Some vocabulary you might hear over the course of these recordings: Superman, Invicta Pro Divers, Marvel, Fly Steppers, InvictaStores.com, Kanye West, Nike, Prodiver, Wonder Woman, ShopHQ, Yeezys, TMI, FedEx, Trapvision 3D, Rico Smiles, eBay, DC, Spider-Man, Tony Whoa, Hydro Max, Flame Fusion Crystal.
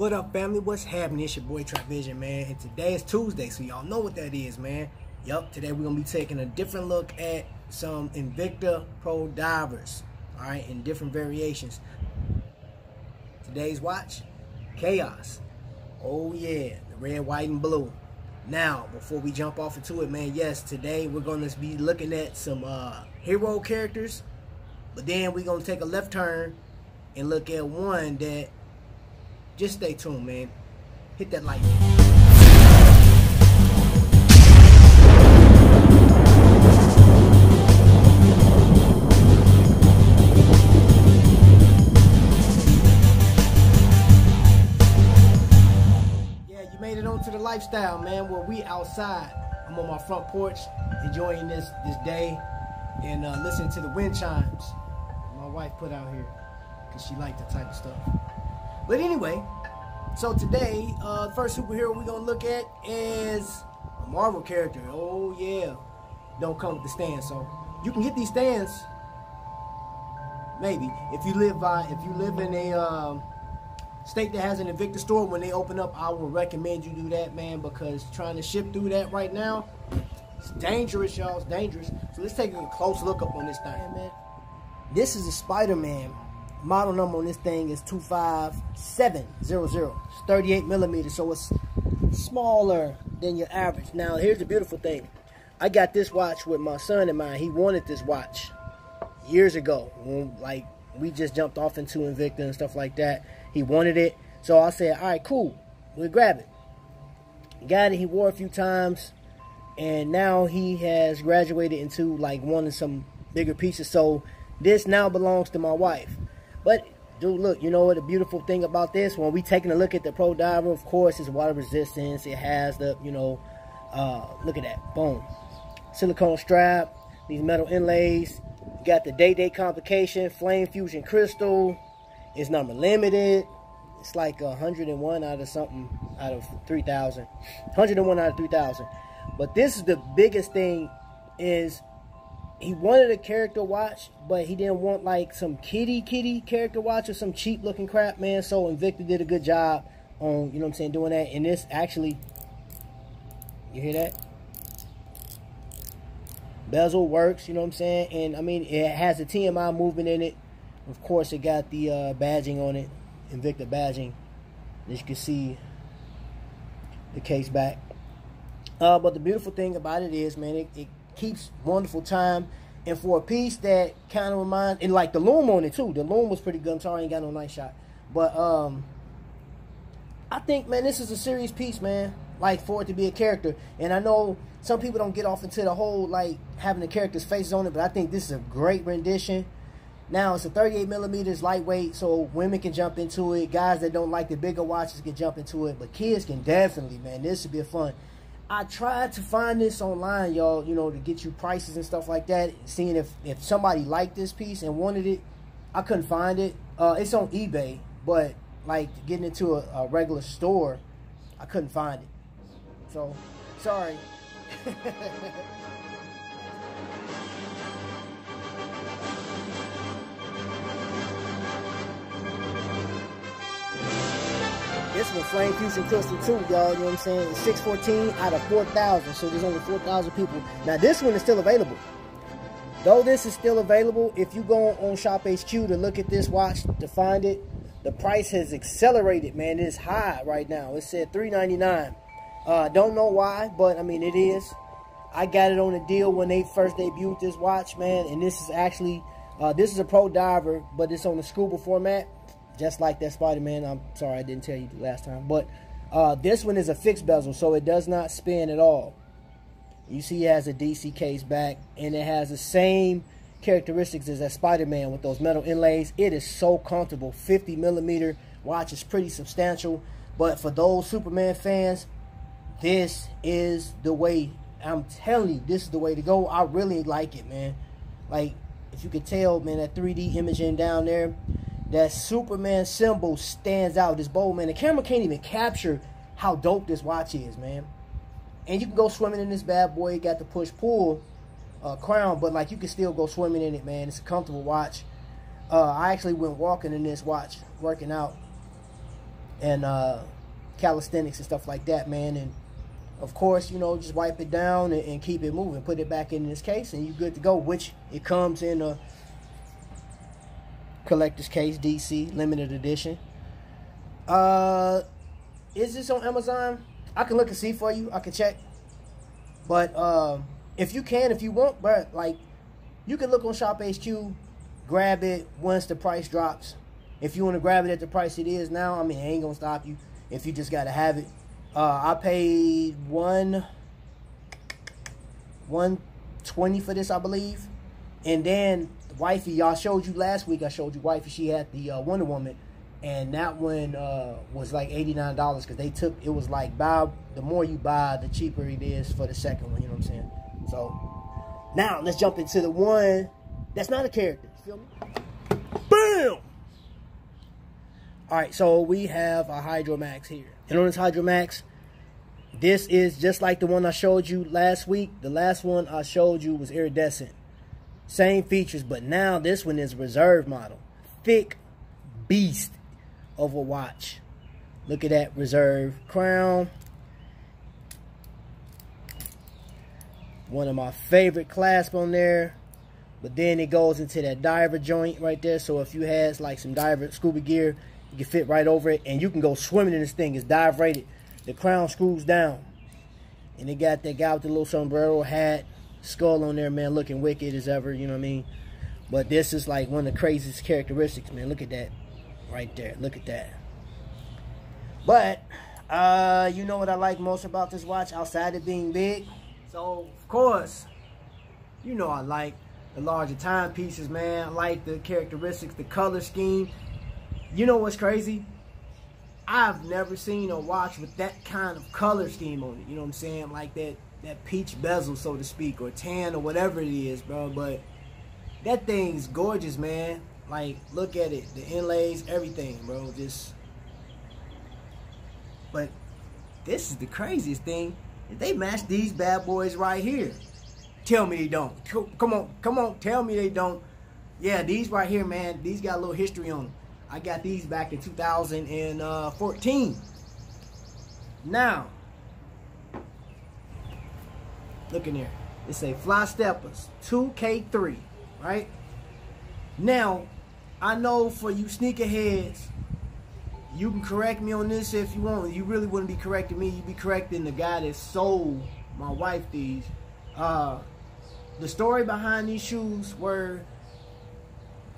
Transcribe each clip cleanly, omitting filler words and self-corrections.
What up, family? What's happening? It's your boy Trapvision, man, and today is Tuesday, so y'all know what that is, man. Yup, today we're gonna be taking a different look at some Invicta Pro Divers, all right, in different variations. Today's watch, Chaos. Oh yeah, the red, white, and blue. Now, before we jump off into it, man, yes, today we're gonna be looking at some hero characters, but then we're gonna take a left turn and look at one that. Just stay tuned, man. Hit that like. Yeah, you made it onto the lifestyle, man. Well, we outside. I'm on my front porch, enjoying this day, and listening to the wind chimes my wife put out here, because she liked the type of stuff. But anyway, so today, the first superhero we're going to look at is a Marvel character. Oh, yeah. Don't come with the stands. So you can get these stands, maybe, if you live in a state that has an Invicta store. When they open up, I would recommend you do that, man, because trying to ship through that right now, it's dangerous, y'all. It's dangerous. So let's take a close look up on this thing, man. This is a Spider-Man. Model number on this thing is 25700. It's 38mm, so it's smaller than your average. Now, here's the beautiful thing. I got this watch with my son in mind. He wanted this watch years ago. When, like, we just jumped off into Invicta and stuff like that. He wanted it. So I said, all right, cool. We'll grab it. Got it. He wore it a few times. And now he has graduated into, like, wanting some bigger pieces. So this now belongs to my wife. But, dude, look, you know what the beautiful thing about this? When we taking a look at the Pro Diver, of course, it's water resistance. It has the, you know, look at that. Boom. Silicone strap. These metal inlays. You got the day-day complication. Flame Fusion Crystal. It's number limited. It's like 101 out of something, out of 3,000. 101 out of 3,000. But this is the biggest thing is... He wanted a character watch, but he didn't want, like, some kitty character watch or some cheap-looking crap, man. So Invicta did a good job on, you know what I'm saying, doing that. And this actually, you hear that? Bezel works, you know what I'm saying? And, I mean, it has the TMI movement in it. Of course, it got the badging on it, Invicta badging. As you can see, the case back. But the beautiful thing about it is, man, it keeps wonderful time, and for a piece that kind of reminds, and like the loom on it too, the loom was pretty good. I'm sorry I ain't got no nice shot, but I think, man, this is a serious piece, man, like for it to be a character. And I know some people don't get off into the whole like having the character's faces on it, but I think this is a great rendition. Now it's a 38mm, lightweight, so women can jump into it, guys that don't like the bigger watches can jump into it, but kids can definitely, man, this should be fun. I tried to find this online, y'all, you know, to get you prices and stuff like that, seeing if somebody liked this piece and wanted it. I couldn't find it. It's on eBay, but, like, getting it to a regular store, I couldn't find it. So, sorry. This one, Flame Fusion Crystal too, y'all, you know what I'm saying? It's 614 out of 4,000, so there's only 4,000 people. Now, this one is still available. Though this is still available, if you go on ShopHQ to look at this watch to find it, the price has accelerated, man. It's high right now. It said $399. Don't know why, but, I mean, it is. I got it on a deal when they first debuted this watch, man, and this is actually, this is a Pro Diver, but it's on the scuba format. Just like that Spider-Man. I'm sorry I didn't tell you last time. But this one is a fixed bezel, so it does not spin at all. You see it has a DC case back, and it has the same characteristics as that Spider-Man with those metal inlays. It is so comfortable. 50mm watch is pretty substantial. But for those Superman fans, this is the way. I'm telling you, this is the way to go. I really like it, man. Like, if you could tell, man, that 3D imaging down there, that Superman symbol stands out. This bold, man. The camera can't even capture how dope this watch is, man. And you can go swimming in this bad boy. It got the push-pull crown, but, like, you can still go swimming in it, man. It's a comfortable watch. I actually went walking in this watch, working out. and calisthenics and stuff like that, man. And of course, you know, just wipe it down and keep it moving. Put it back in this case and you're good to go, which it comes in a collector's case, DC, limited edition. Is this on Amazon? I can look and see for you. I can check. But if you can, if you want, but like, you can look on ShopHQ, grab it once the price drops. If you want to grab it at the price it is now, I mean, it ain't going to stop you if you just got to have it. I paid $120 for this, I believe. And then Wifey, y'all showed you last week, I showed you Wifey, she had the Wonder Woman, and that one was like $89, because they took, it was like, buy, the more you buy, the cheaper it is for the second one, you know what I'm saying? So, now, let's jump into the one that's not a character, feel me? BAM! Alright, so we have a Hydro Max here. And on this Hydro Max, this is just like the one I showed you last week. The last one I showed you was iridescent. Same features, but now this one is reserve model. Thick beast of a watch. Look at that reserve crown. One of my favorite clasps on there. But then it goes into that diver joint right there. So if you had like some diver scuba gear, you can fit right over it. And you can go swimming in this thing. It's dive rated. The crown screws down. And it got that guy with the little sombrero hat. Skull on there, man, looking wicked as ever, you know what I mean? But this is like one of the craziest characteristics, man. Look at that right there. Look at that. But you know what I like most about this watch outside of being big? So, of course, you know I like the larger timepieces, man. I like the characteristics, the color scheme. You know what's crazy? I've never seen a watch with that kind of color scheme on it, you know what I'm saying? Like that peach bezel, so to speak, or tan, or whatever it is, bro. But that thing's gorgeous, man. Like, look at it, the inlays, everything, bro. Just, but this is the craziest thing. If they match these bad boys right here, tell me they don't. Come on, tell me they don't. Yeah, these right here, man, these got a little history on them. I got these back in 2014. Now, look in there. It say Fly Steppers 2K3, right? Now, I know for you sneakerheads, you can correct me on this if you want. You really wouldn't be correcting me. You'd be correcting the guy that sold my wife these. The story behind these shoes were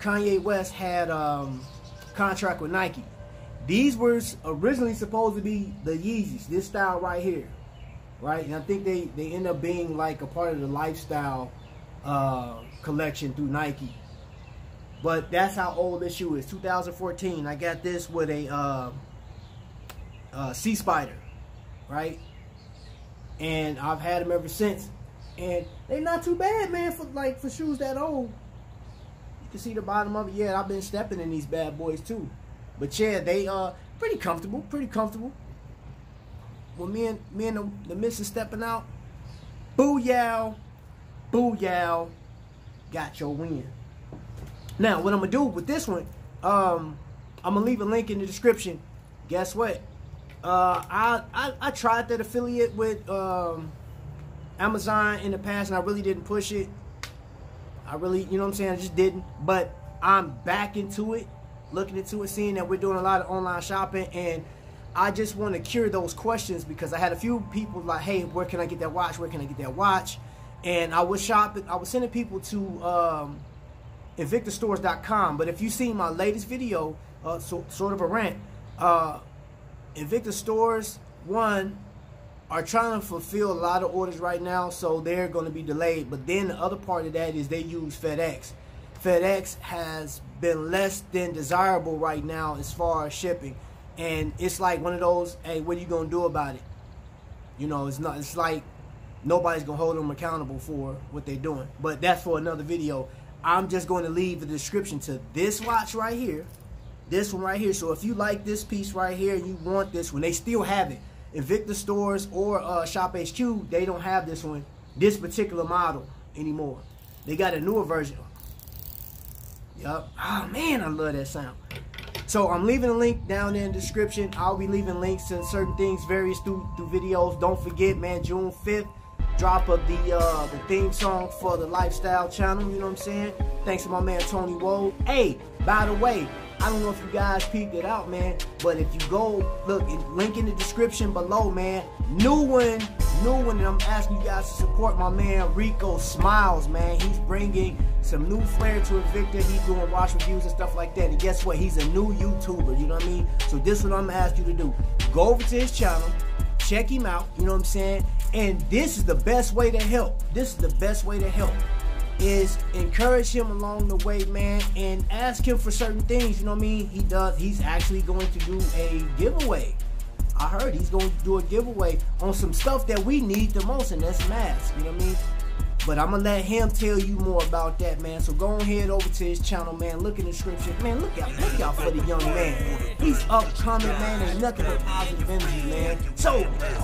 Kanye West had contract with Nike. These were originally supposed to be the Yeezys, this style right here. Right, and I think they end up being like a part of the lifestyle collection through Nike. But that's how old this shoe is, 2014. I got this with a Sea Spider, right? And I've had them ever since. And they're not too bad, man, for shoes that old. You can see the bottom of it. Yeah, I've been stepping in these bad boys too. But yeah, they are pretty comfortable, pretty comfortable. When me and the missus stepping out, booyow, booyow, got your win. Now, what I'm going to do with this one, I'm going to leave a link in the description. Guess what? I tried that affiliate with Amazon in the past, and I really didn't push it. I really, you know what I'm saying, I just didn't. But I'm back into it, looking into it, seeing that we're doing a lot of online shopping, and I just want to cure those questions, because I had a few people like, hey, where can I get that watch? Where can I get that watch? And I was shopping, I was sending people to InvictaStores.com. But if you see my latest video, sort of a rant, Invicta Stores, one, are trying to fulfill a lot of orders right now, so they're going to be delayed. But then the other part of that is they use FedEx. FedEx has been less than desirable right now as far as shipping. And it's like one of those, hey, what are you going to do about it? You know, it's not. It's like nobody's going to hold them accountable for what they're doing. But that's for another video. I'm just going to leave the description to this watch right here. This one right here. So if you like this piece right here, you want this one. They still have it. Invicta Stores or ShopHQ, they don't have this one, this particular model anymore. They got a newer version. Yup. Oh, man, I love that sound. So I'm leaving a link down in the description. I'll be leaving links to certain things, various through videos. Don't forget, man, June 5th. Drop of the theme song for the lifestyle channel, you know what I'm saying? Thanks to my man Tony Whoa. Hey, by the way, I don't know if you guys peeped it out, man, but if you go look, link in the description below, man. New one, and I'm asking you guys to support my man Rico Smiles, man. He's bringing some new flair to Invicta. He's doing watch reviews and stuff like that. And guess what? He's a new YouTuber, you know what I mean? So this is what I'm gonna ask you to do. Go over to his channel, check him out, you know what I'm saying? And this is the best way to help. This is the best way to help is encourage him along the way, man, and ask him for certain things, you know what I mean? He's actually going to do a giveaway. I heard he's going to do a giveaway on some stuff that we need the most, and that's masks, you know what I mean? But I'm going to let him tell you more about that, man. So go on ahead over to his channel, man. Look in the description. Man, look out for the young man. He's upcoming, man. There's nothing but positive energy, man. So,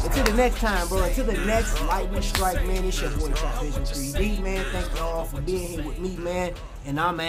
until the next time, bro. Until the next lightning strike, man. It's your boy, Trapvision 3D, man. Thank y'all for being here with me, man. And I'm